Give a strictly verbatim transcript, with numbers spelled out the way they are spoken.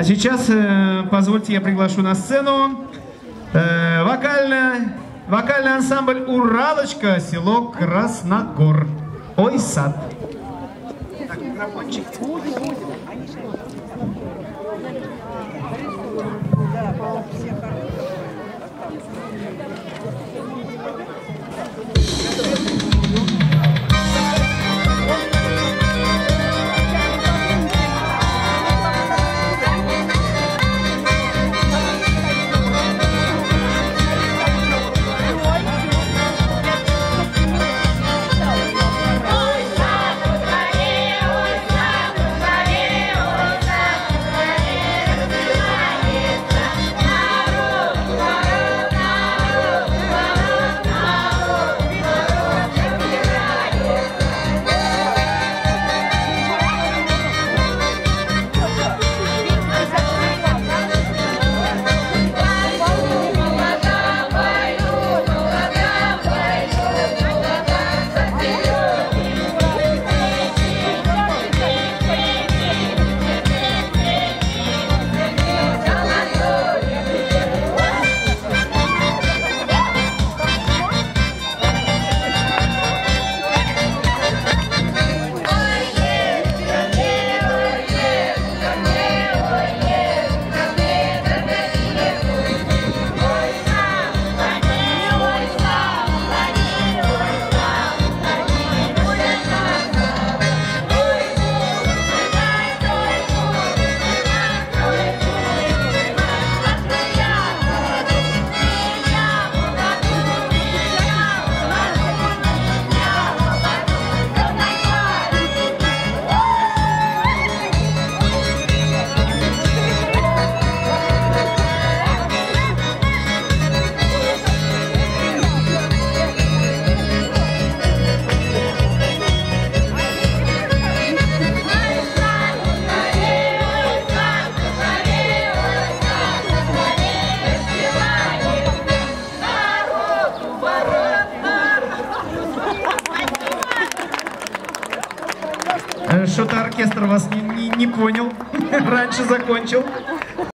А сейчас, э, позвольте, я приглашу на сцену э, вокально, вокальный ансамбль «Уралочка», село Красногор. Ой, сад. Так, микрофончик. Что-то оркестр вас не, не, не понял, раньше закончил.